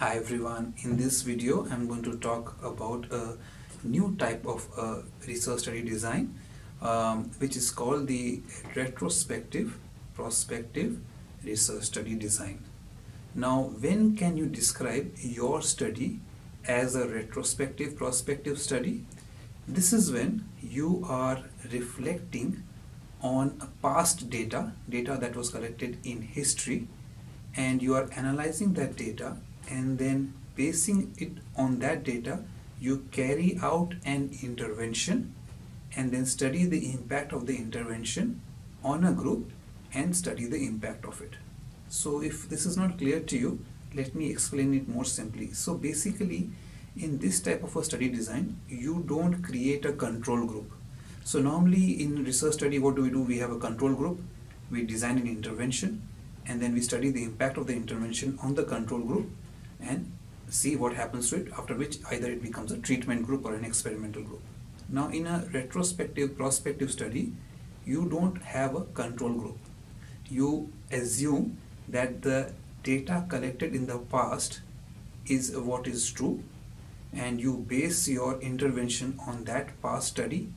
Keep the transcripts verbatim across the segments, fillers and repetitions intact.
Hi everyone, in this video I'm going to talk about a new type of uh, research study design um, which is called the retrospective-prospective research study design. Now when can you describe your study as a retrospective-prospective study? This is when you are reflecting on past data, data that was collected in history, and you are analyzing that data, and then basing it on that data you carry out an intervention and then study the impact of the intervention on a group and study the impact of it. So if this is not clear to you, let me explain it more simply. So basically in this type of a study design you don't create a control group. So normally in research study, what do we do? We have a control group, we design an intervention, and then we study the impact of the intervention on the control group and see what happens to it, after which either it becomes a treatment group or an experimental group. Now in a retrospective prospective study, you don't have a control group. You assume that the data collected in the past is what is true, and you base your intervention on that past study.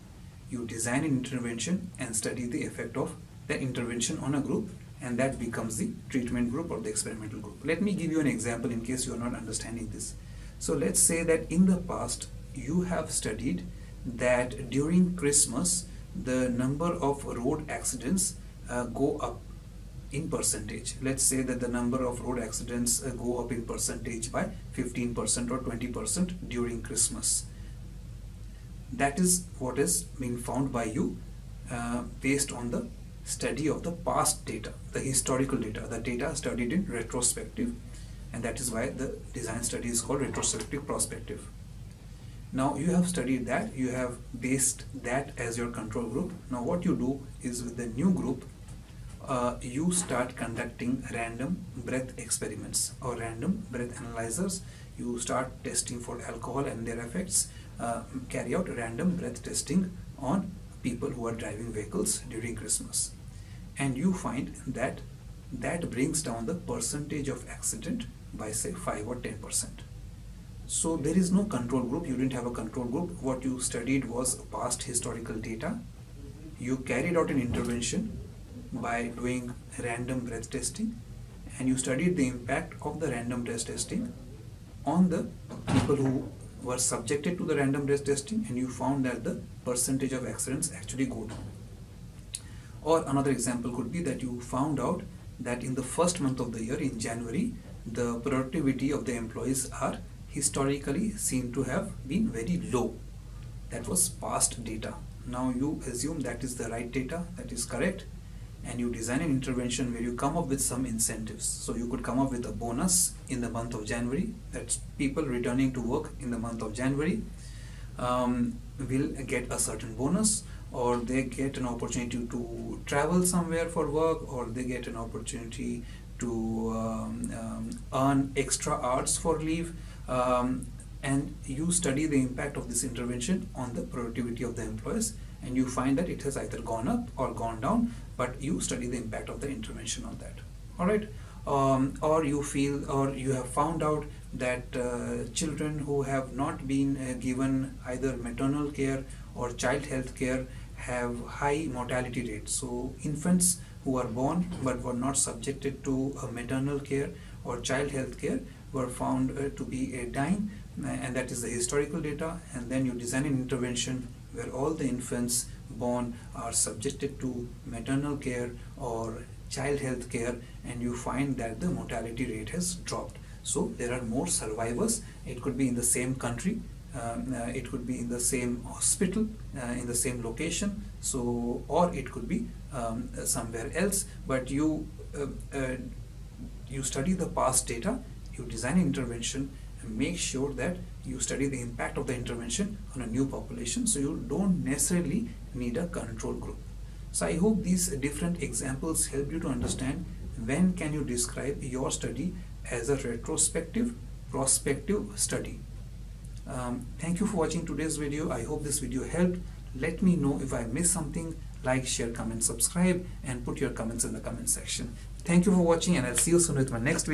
You design an intervention and study the effect of the intervention on a group, and that becomes the treatment group or the experimental group. Let me give you an example in case you are not understanding this. So let's say that in the past you have studied that during Christmas the number of road accidents uh, go up in percentage. Let's say that the number of road accidents uh, go up in percentage by fifteen percent or twenty percent during Christmas. That is what has been found by you uh, based on the study of the past data, the historical data, the data studied in retrospective, and that is why the design study is called retrospective prospective. Now you have studied that, you have based that as your control group. Now what you do is, with the new group, uh, you start conducting random breath experiments or random breath analyzers. You start testing for alcohol and their effects, uh, carry out random breath testing on people who are driving vehicles during Christmas, and you find that that brings down the percentage of accident by say five or ten percent. So there is no control group, you didn't have a control group. What you studied was past historical data. You carried out an intervention by doing random breath testing, and you studied the impact of the random breath testing on the people who were subjected to the random breath testing, and you found that the percentage of accidents actually go down. Or another example could be that you found out that in the first month of the year, in January, the productivity of the employees are historically seen to have been very low. That was past data. Now you assume that is the right data, that is correct, and you design an intervention where you come up with some incentives. So you could come up with a bonus in the month of January, that's people returning to work in the month of January um, will get a certain bonus, or they get an opportunity to travel somewhere for work, or they get an opportunity to um, um, earn extra hours for leave, um, and you study the impact of this intervention on the productivity of the employees, and you find that it has either gone up or gone down, but you study the impact of the intervention on that. All right. Um, or you feel or you have found out that uh, children who have not been uh, given either maternal care or child health care have high mortality rates. So infants who are born but were not subjected to uh, maternal care or child health care were found uh, to be uh, dying, and that is the historical data. And then you design an intervention where all the infants born are subjected to maternal care or child health care, and you find that the mortality rate has dropped. So there are more survivors. It could be in the same country, um, uh, it could be in the same hospital, uh, in the same location, so, or it could be um, somewhere else, but you uh, uh, you study the past data, you design an intervention, and make sure that you study the impact of the intervention on a new population. So you don't necessarily need a control group. So I hope these different examples help you to understand when can you describe your study as a retrospective prospective study. Um, thank you for watching today's video. I hope this video helped. Let me know if I missed something. Like, share, comment, subscribe, and put your comments in the comment section. Thank you for watching, and I'll see you soon with my next video.